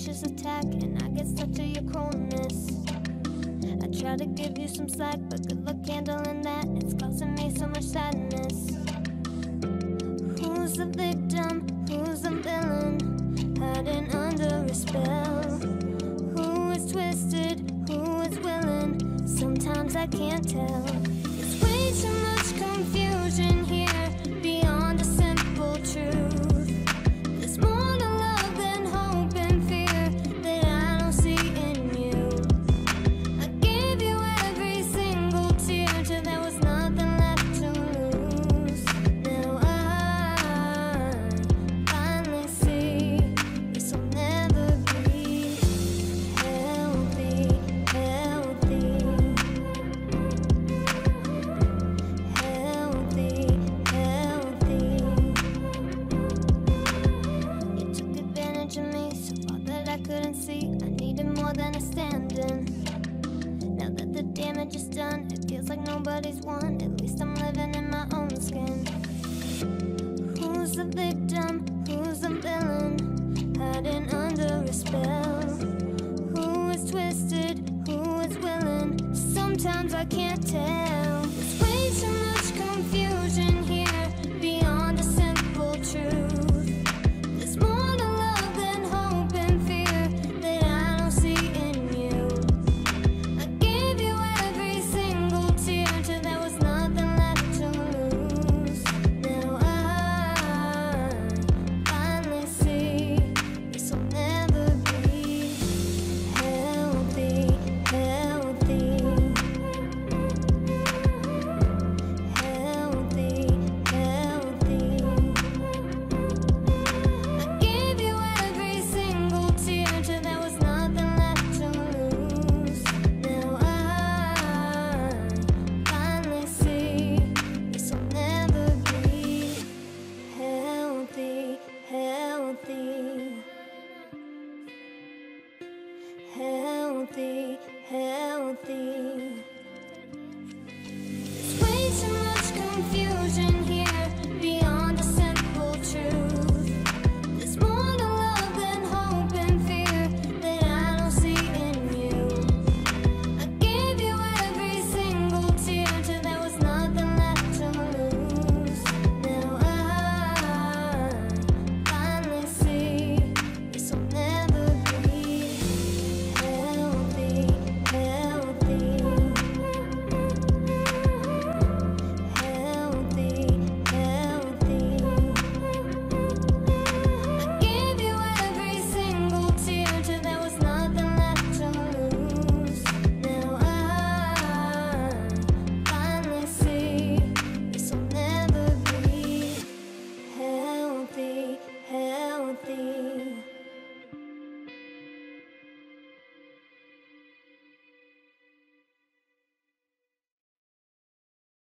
fascist attack, and I get stuck to your coolness. I try to give you some slack, but good luck handling that. It's causing me so much sadness. Who's the victim? Who's the villain? Hiding under a spell. Who is twisted? Who is willing? Sometimes I can't tell. It's way too much confusion here beyond a simple truth. Sometimes I can't tell.